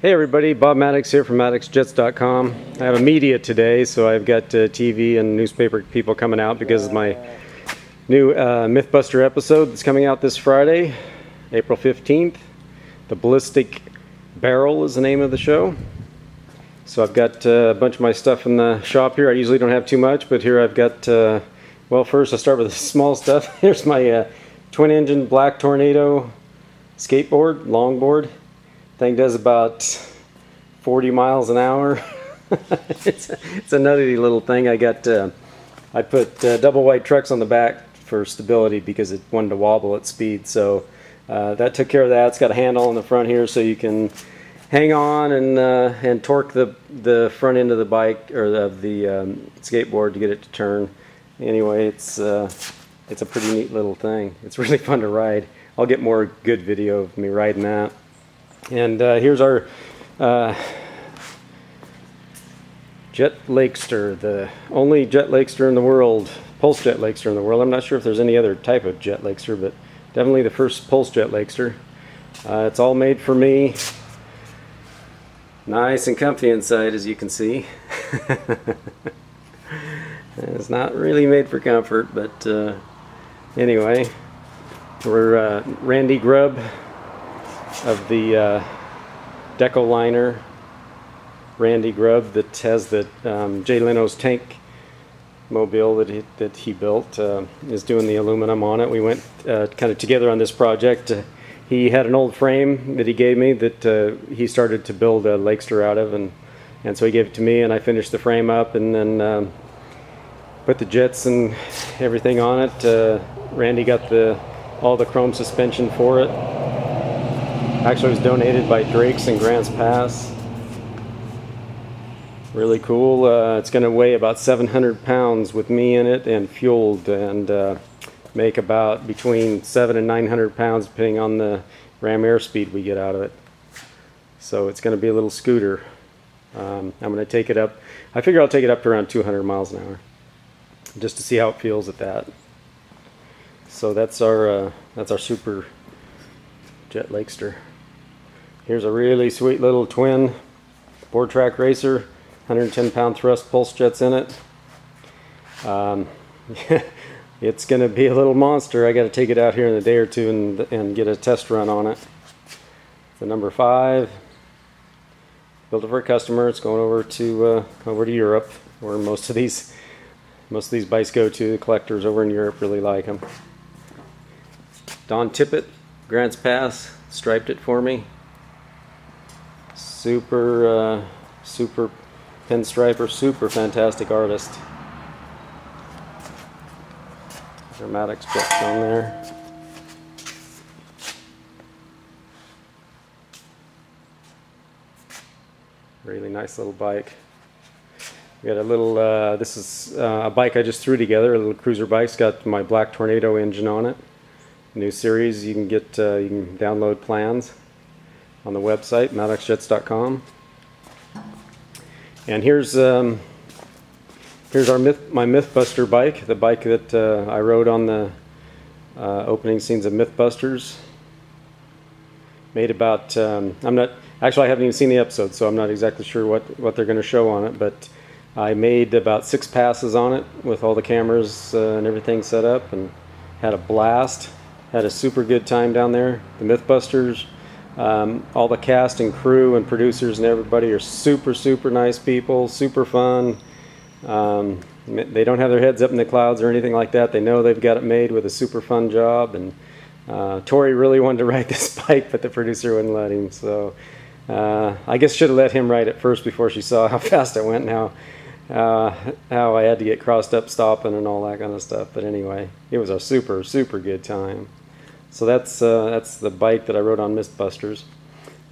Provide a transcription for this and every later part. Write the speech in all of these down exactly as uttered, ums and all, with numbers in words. Hey everybody, Bob Maddox here from Maddox Jets dot com. I have a media today, so I've got uh, T V and newspaper people coming out because of my new uh, MythBuster episode that's coming out this Friday, April fifteenth. The Ballistic Barrel is the name of the show. So I've got uh, a bunch of my stuff in the shop here. I usually don't have too much, but here I've got, uh, well, first I'll start with the small stuff. Here's my uh, twin engine Black Tornado skateboard, longboard. Thing does about forty miles an hour. it's, it's a nutty little thing. I got uh, I put uh, double wide trucks on the back for stability because it wanted to wobble at speed. So uh, that took care of that. It's got a handle on the front here, so you can hang on and uh, and torque the the front end of the bike or of the, the um, skateboard to get it to turn. Anyway, it's uh, it's a pretty neat little thing. It's really fun to ride. I'll get more good video of me riding that. And uh, here's our uh, jet Lakester, the only jet Lakester in the world, pulse jet Lakester in the world. I'm not sure if there's any other type of jet Lakester, but definitely the first pulse jet Lakester. Uh, it's all made for me. Nice and comfy inside, as you can see. It's not really made for comfort, but uh, anyway, we're uh, Randy Grubb of the uh, Deco Liner, Randy Grubb, that has the um, Jay Leno's tank mobile that he, that he built, uh, is doing the aluminum on it. We went uh, kind of together on this project. Uh, he had an old frame that he gave me that uh, he started to build a Lakester out of, and, and so he gave it to me, and I finished the frame up and then um, put the jets and everything on it. Uh, Randy got the all the chrome suspension for it. Actually, it was donated by Drake's and Grant's Pass. Really cool. Uh, it's going to weigh about seven hundred pounds with me in it and fueled, and uh, make about between seven and nine hundred pounds depending on the ram airspeed we get out of it. So it's going to be a little scooter. Um, I'm going to take it up. I figure I'll take it up to around two hundred miles an hour just to see how it feels at that. So that's our uh, that's our super jet Lakester. Here's a really sweet little twin board track racer, one hundred ten pound thrust pulse jets in it. Um, it's going to be a little monster. I got to take it out here in a day or two and, and get a test run on it. The number five, built it for a customer. It's going over to uh, over to Europe, where most of these most of these bikes go to. The collectors over in Europe really like them. Don Tippett, Grant's Pass, striped it for me. Super, uh, super pinstriper, super fantastic artist. Dramatics just on there. Really nice little bike. We got a little, uh, this is uh, a bike I just threw together, a little cruiser bike. It's got my Black Tornado engine on it. New series you can get, uh, you can download plans on the website Maddox Jets dot com. And here's um, here's our myth, my MythBuster bike, the bike that uh, I rode on the uh, opening scenes of MythBusters. Made about um, I'm not actually I haven't even seen the episode, so I'm not exactly sure what what they're going to show on it, but I made about six passes on it with all the cameras uh, and everything set up, and had a blast. Had a super good time down there. The MythBusters, um, all the cast and crew and producers and everybody are super, super nice people, super fun. Um, they don't have their heads up in the clouds or anything like that. They know they've got it made with a super fun job. And uh, Tori really wanted to ride this bike, but the producer wouldn't let him. So uh, I guess should have let him ride it first before she saw how fast it went and how, uh, how I had to get crossed up stopping and all that kind of stuff. But anyway, it was a super, super good time. So that's uh, that's the bike that I rode on MythBusters,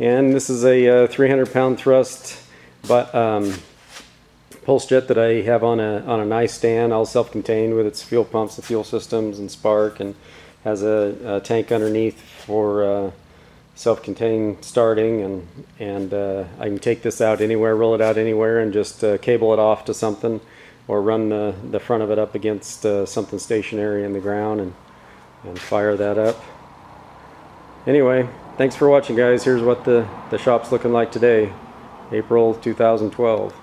and this is a uh, three hundred pound thrust, but um, pulse jet that I have on a on a nice stand, all self-contained with its fuel pumps, the fuel systems, and spark, and has a, a tank underneath for uh, self-contained starting, and and uh, I can take this out anywhere, roll it out anywhere, and just uh, cable it off to something, or run the the front of it up against uh, something stationary in the ground, and. and fire that up. Anyway, Thanks for watching, guys. Here's what the, the shop's looking like today, April two thousand twelve.